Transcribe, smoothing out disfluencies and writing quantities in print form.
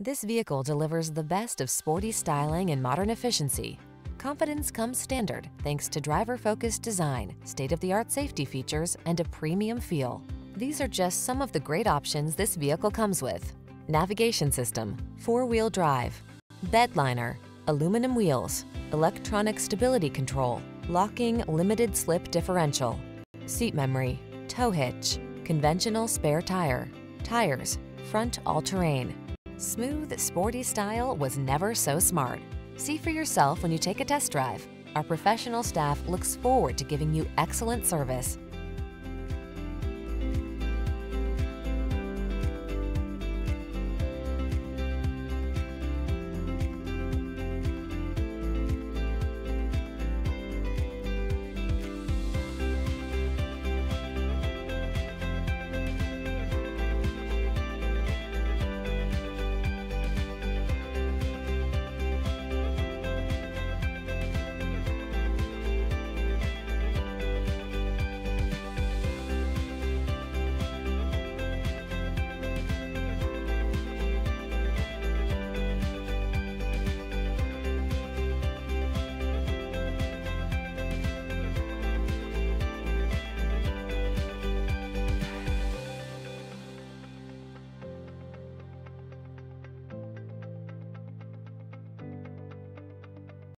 This vehicle delivers the best of sporty styling and modern efficiency. Confidence comes standard thanks to driver-focused design, state-of-the-art safety features, and a premium feel. These are just some of the great options this vehicle comes with: navigation system, four-wheel drive, bed liner, aluminum wheels, electronic stability control, locking limited slip differential, seat memory, tow hitch, conventional spare tire, tires, front all-terrain. Smooth, sporty style was never so smart. See for yourself when you take a test drive. Our professional staff looks forward to giving you excellent service.